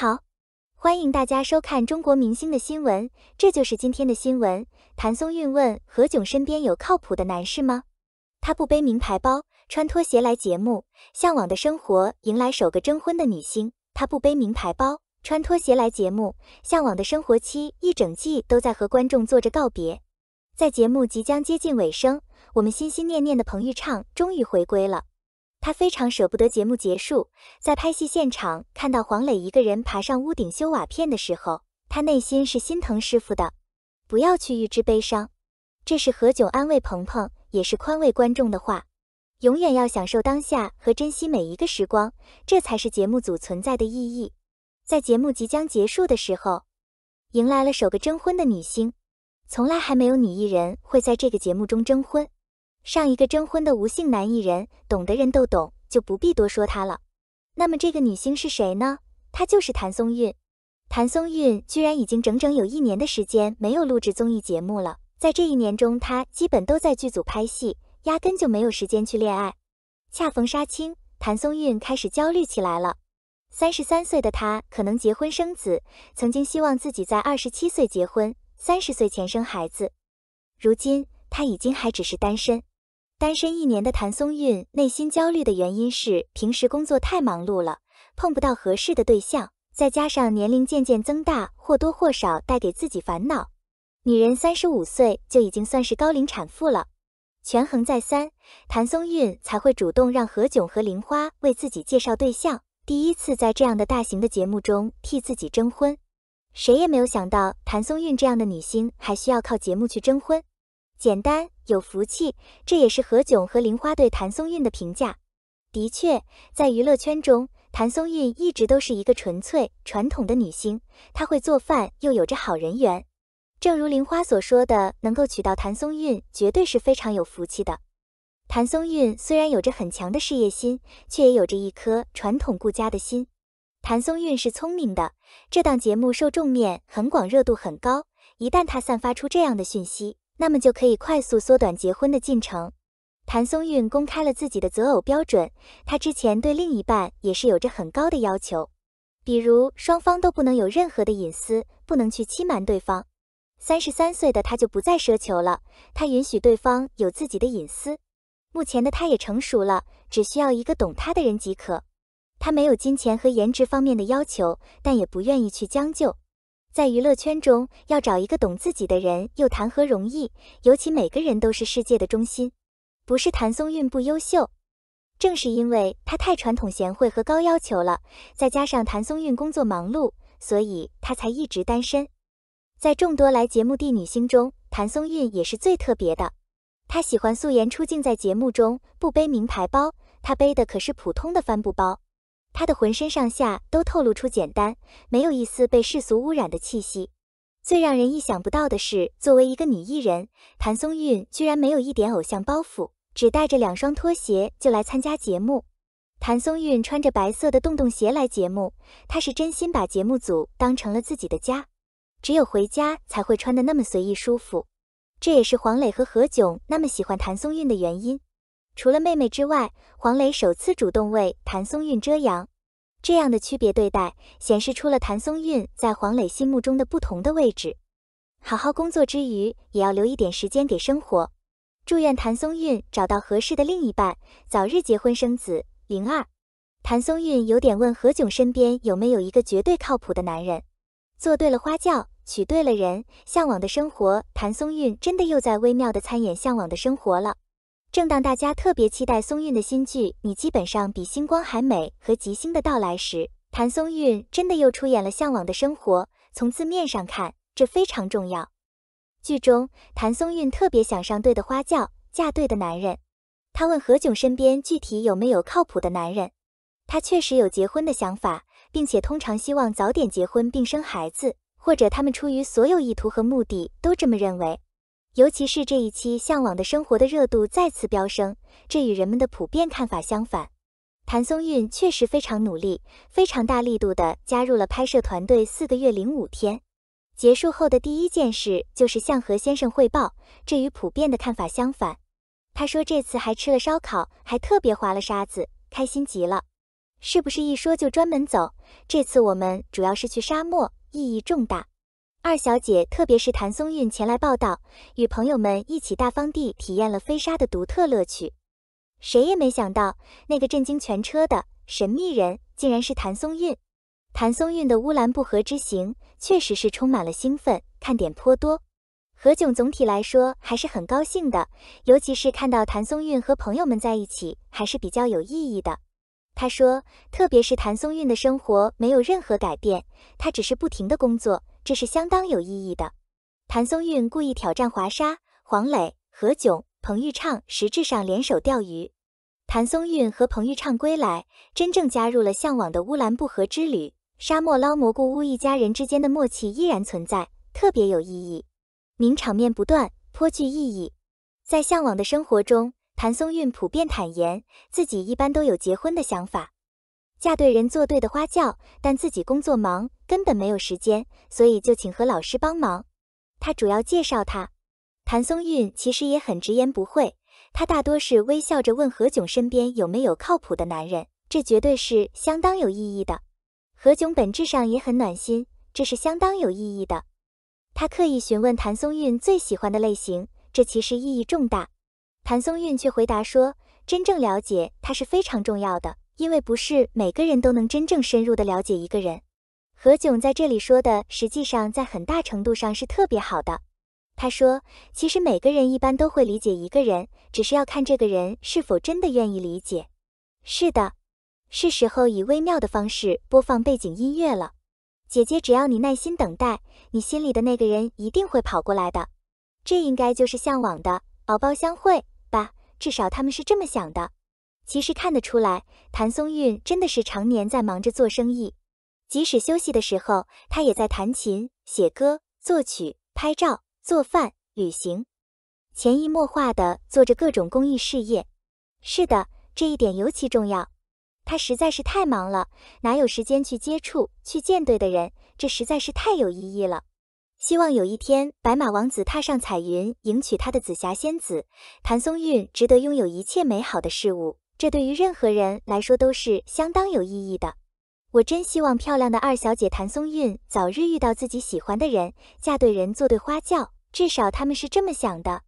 好，欢迎大家收看中国明星的新闻，这就是今天的新闻。谭松韵问何炅身边有靠谱的男士吗？他不背名牌包，穿拖鞋来节目，向往的生活迎来首个征婚的女星。他不背名牌包，穿拖鞋来节目，向往的生活期一整季都在和观众做着告别。在节目即将接近尾声，我们心心念念的彭昱畅终于回归了。他非常舍不得节目结束，在拍戏现场看到黄磊一个人爬上屋顶修瓦片的时候，他内心是心疼师傅的，不要去预知悲伤。这是何炅安慰鹏鹏，也是宽慰观众的话。永远要享受当下和珍惜每一个时光，这才是节目组存在的意义。在节目即将结束的时候，迎来了首个征婚的女星。从来还没有女艺人会在这个节目中征婚。上一个征婚的吴姓男艺人，懂的人都懂，就不必多说他了。那么这个女星是谁呢？她就是谭松韵。谭松韵居然已经整整有1年的时间没有录制综艺节目了，在这1年中，她基本都在剧组拍戏，压根就没有时间去恋爱。恰逢杀青，谭松韵开始焦虑起来了。33岁的她可能结婚生子，曾经希望自己在27岁结婚，30岁前生孩子。如今，她已经还只是单身。单身1年的谭松韵内心焦虑的原因是平时工作太忙碌了，碰不到合适的对象，再加上年龄渐渐增大，或多或少带给自己烦恼。女人35岁就已经算是高龄产妇了。权衡再三，谭松韵才会主动让何炅和玲花为自己介绍对象，第一次在这样的大型的节目中替自己征婚。谁也没有想到谭松韵这样的女星还需要靠节目去征婚。简单有福气，这也是何炅和玲花对谭松韵的评价。的确，在娱乐圈中，谭松韵一直都是一个纯粹传统的女星，她会做饭，又有着好人缘。正如玲花所说的，能够娶到谭松韵绝对是非常有福气的。谭松韵虽然有着很强的事业心，却也有着一颗传统顾家的心。谭松韵是聪明的，这档节目受众面很广，热度很高，一旦她散发出这样的讯息，那么就可以快速缩短结婚的进程。谭松韵公开了自己的择偶标准，她之前对另一半也是有着很高的要求，比如双方都不能有任何的隐私，不能去欺瞒对方。33岁的她就不再奢求了，她允许对方有自己的隐私。目前的她也成熟了，只需要一个懂她的人即可。她没有金钱和颜值方面的要求，但也不愿意去将就。在娱乐圈中，要找一个懂自己的人又谈何容易，尤其每个人都是世界的中心。不是谭松韵不优秀，正是因为她太传统贤惠和高要求了，再加上谭松韵工作忙碌，所以她才一直单身。在众多来节目的女星中，谭松韵也是最特别的。她喜欢素颜出镜，在节目中不背名牌包，她背的可是普通的帆布包。她的浑身上下都透露出简单，没有一丝被世俗污染的气息。最让人意想不到的是，作为一个女艺人，谭松韵居然没有一点偶像包袱，只带着2双拖鞋就来参加节目。谭松韵穿着白色的洞洞鞋来节目，她是真心把节目组当成了自己的家，只有回家才会穿得那么随意舒服。这也是黄磊和何炅那么喜欢谭松韵的原因。除了妹妹之外，黄磊首次主动为谭松韵遮阳，这样的区别对待显示出了谭松韵在黄磊心目中的不同的位置。好好工作之余，也要留一点时间给生活。祝愿谭松韵找到合适的另一半，早日结婚生子。02，谭松韵有点问何炅身边有没有一个绝对靠谱的男人。做对了花轿，娶对了人，向往的生活，谭松韵真的又在微妙地参演向往的生活了。正当大家特别期待松韵的新剧《你基本上比星光还美》和《吉星》的到来时，谭松韵真的又出演了《向往的生活》。从字面上看，这非常重要。剧中，谭松韵特别想上对的花轿，嫁对的男人。她问何炅身边具体有没有靠谱的男人。她确实有结婚的想法，并且通常希望早点结婚并生孩子，或者他们出于所有意图和目的都这么认为。尤其是这一期《向往的生活》的热度再次飙升，这与人们的普遍看法相反。谭松韵确实非常努力，非常大力度地加入了拍摄团队4个月05天。结束后的第一件事就是向何先生汇报，这与普遍的看法相反。他说这次还吃了烧烤，还特别划了沙子，开心极了。是不是一说就专门走？这次我们主要是去沙漠，意义重大。二小姐特别是谭松韵前来报道，与朋友们一起大方地体验了飞沙的独特乐趣。谁也没想到，那个震惊全车的神秘人竟然是谭松韵。谭松韵的乌兰布和之行确实是充满了兴奋，看点颇多。 何炅总体来说还是很高兴的，尤其是看到谭松韵和朋友们在一起，还是比较有意义的。他说，特别是谭松韵的生活没有任何改变，她只是不停的工作，这是相当有意义的。谭松韵故意挑战华沙、黄磊、何炅、彭昱畅，实质上联手钓鱼。谭松韵和彭昱畅归来，真正加入了向往的乌兰布和之旅。沙漠捞蘑菇屋一家人之间的默契依然存在，特别有意义。 名场面不断，颇具意义。在向往的生活中，谭松韵普遍坦言，自己一般都有结婚的想法，嫁对人做对的花轿，但自己工作忙，根本没有时间，所以就请何老师帮忙。他主要介绍他。谭松韵其实也很直言不讳，他大多是微笑着问何炅身边有没有靠谱的男人，这绝对是相当有意义的。何炅本质上也很暖心，这是相当有意义的。 他刻意询问谭松韵最喜欢的类型，这其实意义重大。谭松韵却回答说：“真正了解他是非常重要的，因为不是每个人都能真正深入的了解一个人。”何炅在这里说的，实际上在很大程度上是特别好的。他说：“其实每个人一般都会理解一个人，只是要看这个人是否真的愿意理解。”是的，是时候以微妙的方式播放背景音乐了。 姐姐，只要你耐心等待，你心里的那个人一定会跑过来的。这应该就是向往的敖包相会吧？至少他们是这么想的。其实看得出来，谭松韵真的是常年在忙着做生意，即使休息的时候，她也在弹琴、写歌、作曲、拍照、做饭、旅行，潜移默化地做着各种公益事业。是的，这一点尤其重要。 他实在是太忙了，哪有时间去接触、去见对的人？这实在是太有意义了。希望有一天，白马王子踏上彩云，迎娶他的紫霞仙子。谭松韵值得拥有一切美好的事物，这对于任何人来说都是相当有意义的。我真希望漂亮的二小姐谭松韵早日遇到自己喜欢的人，嫁对人，做对花轿。至少他们是这么想的。